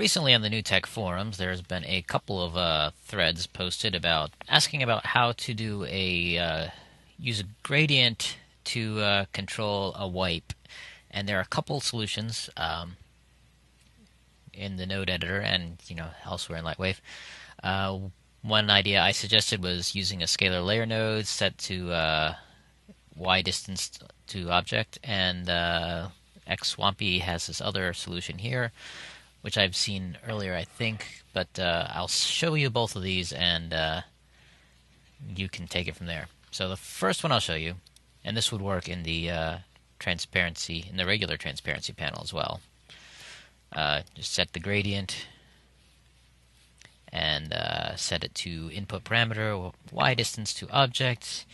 Recently on the NewTek forums, there's been a couple of threads posted about asking about how to do a use a gradient to control a wipe, and there are a couple solutions in the node editor and elsewhere in LightWave. One idea I suggested was using a scalar layer node set to Y distance to object, and XSwampy has this other solution here, which I've seen earlier, I think, but I'll show you both of these and you can take it from there. So the first one I'll show you, and this would work in the transparency, in the regular transparency panel as well. Just set the gradient and set it to input parameter Y distance to object,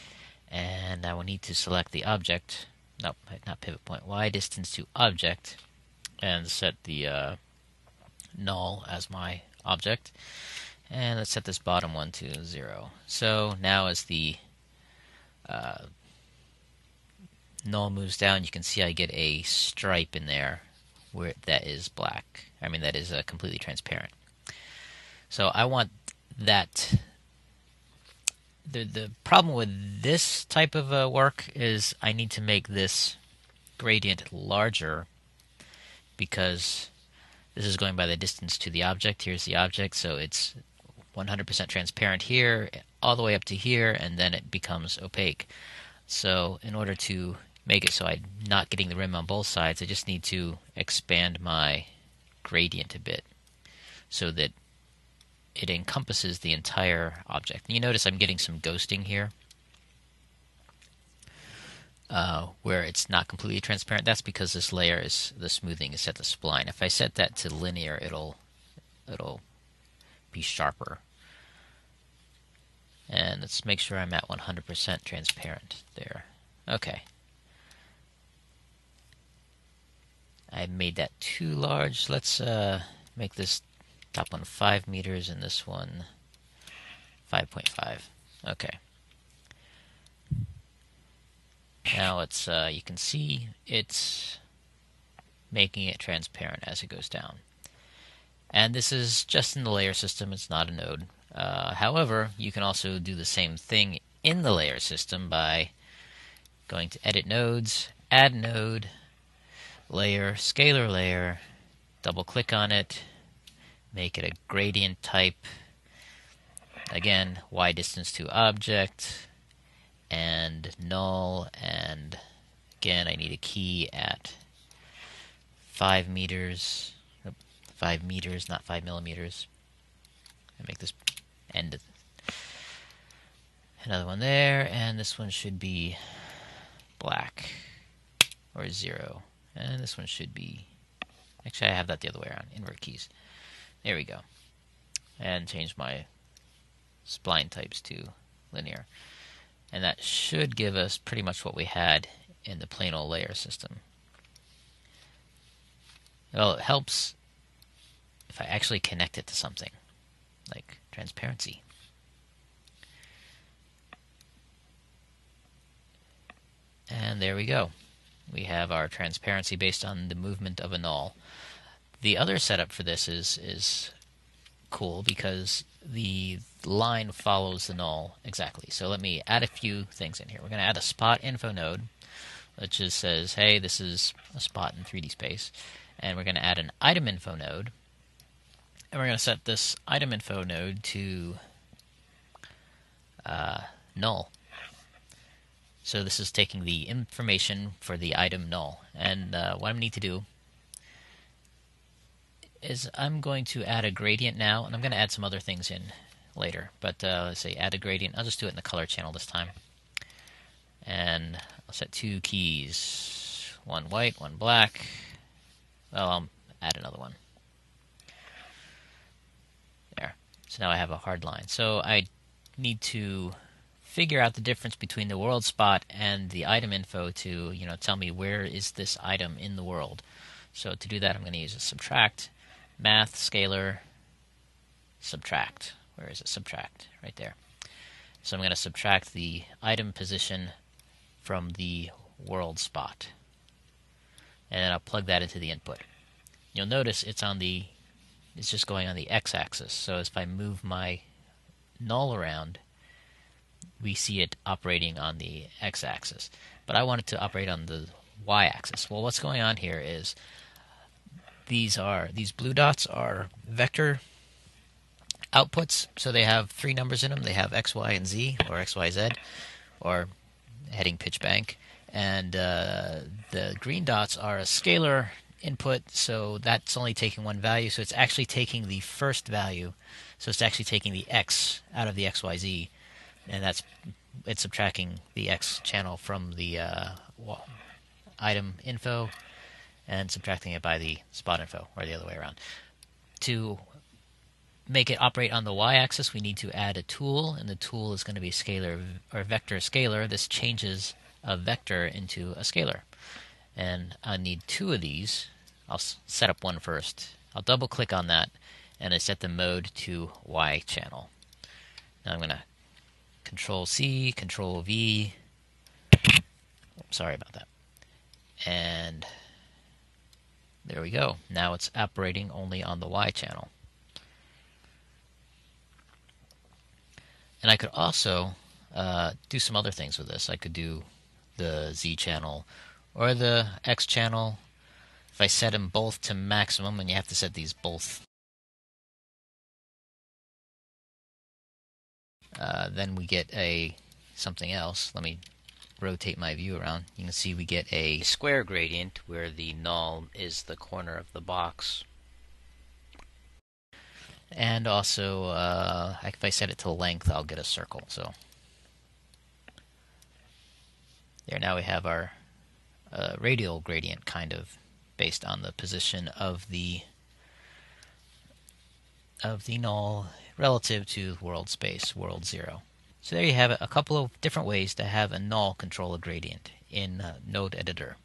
and I will need to select the object. No, not pivot point. Y distance to object, and set the null as my object, and let's set this bottom one to 0. So now as the null moves down, you can see I get a stripe in there where that is black. I mean, that is completely transparent. So I want that. The problem with this type of work is I need to make this gradient larger, because this is going by the distance to the object. Here's the object, so it's 100% transparent here, all the way up to here, and then it becomes opaque. So in order to make it so I'm not getting the rim on both sides, I just need to expand my gradient a bit so that it encompasses the entire object. You notice I'm getting some ghosting here, where it's not completely transparent. That's because this layer is, the smoothing is set to spline. If I set that to linear, it'll be sharper. And let's make sure I'm at 100% transparent there. Okay. I made that too large. Let's make this top one 5 meters and this one 5.5. Okay. Now it's you can see it's making it transparent as it goes down. And this is just in the layer system, it's not a node. However, you can also do the same thing in the layer system by going to Edit Nodes, Add Node, Layer, Scalar Layer, double-click on it, make it a gradient type, again, Y distance to object, and null, and again, I need a key at 5 meters, 5 meters, not 5 millimeters. I make this end of another one there, and this one should be black or 0, and this one should be, actually I have that the other way around, invert keys, there we go, and change my spline types to linear, and that should give us pretty much what we had in the plain old layer system. Well, it helps if I actually connect it to something like transparency. And there we go. We have our transparency based on the movement of a null. The other setup for this is cool because the line follows the null exactly. So let me add a few things in here. We're going to add a spot info node, which just says, hey, this is a spot in 3D space. And we're going to add an item info node. And we're going to set this item info node to null. So this is taking the information for the item null. And what I need to do is I'm going to add a gradient now, and I'm going to add some other things in later. But let's say add a gradient. I'll just do it in the color channel this time. And I'll set 2 keys, one white, one black. Well, I'll add another one. So now I have a hard line. So I need to figure out the difference between the world spot and the item info to, tell me where is this item in the world. So to do that, I'm going to use a subtract, math, scalar, subtract. Where is it? Subtract, right there. So I'm going to subtract the item position from the world spot. And then I'll plug that into the input. You'll notice it's on the it's just going on the x-axis. So if I move my null around, we see it operating on the x-axis. But I want it to operate on the y-axis. Well, what's going on here is these blue dots are vector outputs, so they have three numbers in them. They have x, y, and z, or x, y, z, or heading pitch bank. And the green dots are a scalar input, so that's only taking one value, so it's actually taking the first value. So it's actually taking the x out of the x, y, z, and that's it's subtracting the x channel from the item info and subtracting it by the spot info, or the other way around. To make it operate on the y-axis, we need to add a tool, and the tool is going to be scalar or vector scalar. This changes a vector into a scalar, and I need two of these. I'll set up one first. I'll double click on that, and I set the mode to Y channel. Now I'm going to Control C, Control V. Sorry about that. And there we go. Now it's operating only on the Y channel. And I could also do some other things with this. I could do the Z channel or the X channel. If I set them both to maximum, and you have to set these both, then we get something else. Let me rotate my view around. You can see we get a square gradient where the null is the corner of the box. And also, if I set it to length, I'll get a circle. So there, now we have our radial gradient, kind of based on the position of the null relative to world space, world zero. So there you have it, a couple of different ways to have a null control a gradient in Node Editor.